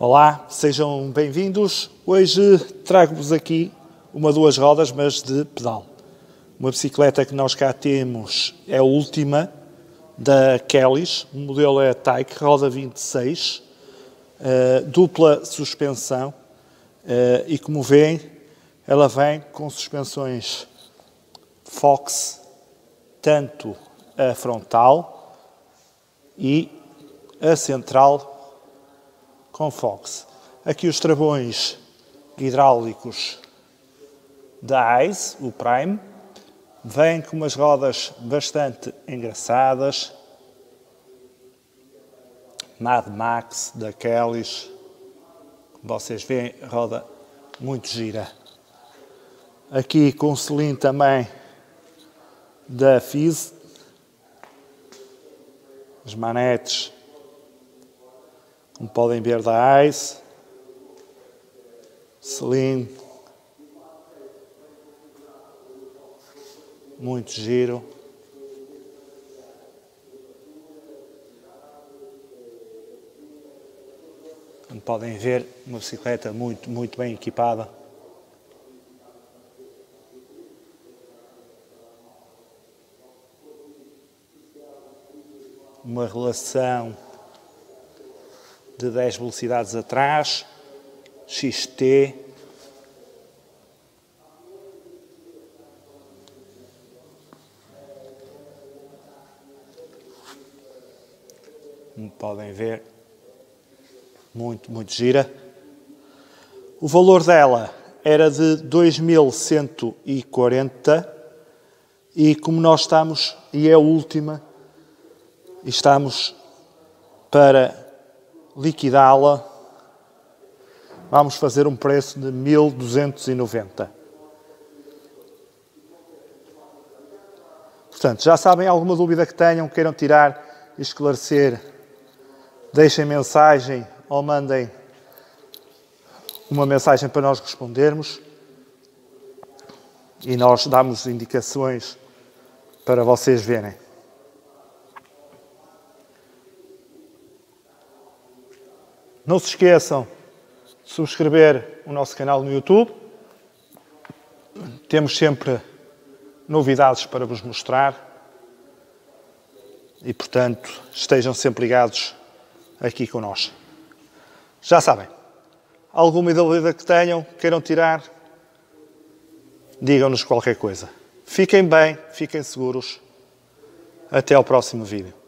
Olá, sejam bem-vindos. Hoje trago-vos aqui uma duas rodas, mas de pedal. Uma bicicleta que nós cá temos é a última da Kellys, o modelo é a Tyke, roda 26, dupla suspensão e como veem, ela vem com suspensões Fox, tanto a frontal e a central com Fox. Aqui os travões hidráulicos da ICE, o Prime, vem com umas rodas bastante engraçadas, Mad Max da Kellys, como vocês veem, roda muito gira. Aqui com o selim também da Fizz, as manetes, como podem ver, da Ice Slim, muito giro. Como podem ver, uma bicicleta muito bem equipada. Uma relação de 10 velocidades atrás, XT, como podem ver, muito gira. O valor dela era de 2.140 e como nós estamos, e é a última, estamos para liquidá-la, vamos fazer um preço de 1.290. Portanto, já sabem, alguma dúvida que tenham, queiram tirar e esclarecer, deixem mensagem ou mandem uma mensagem para nós respondermos e nós damos indicações para vocês verem. Não se esqueçam de subscrever o nosso canal no YouTube. Temos sempre novidades para vos mostrar. E, portanto, estejam sempre ligados aqui connosco. Já sabem, alguma dúvida que tenham, queiram tirar, digam-nos qualquer coisa. Fiquem bem, fiquem seguros. Até ao próximo vídeo.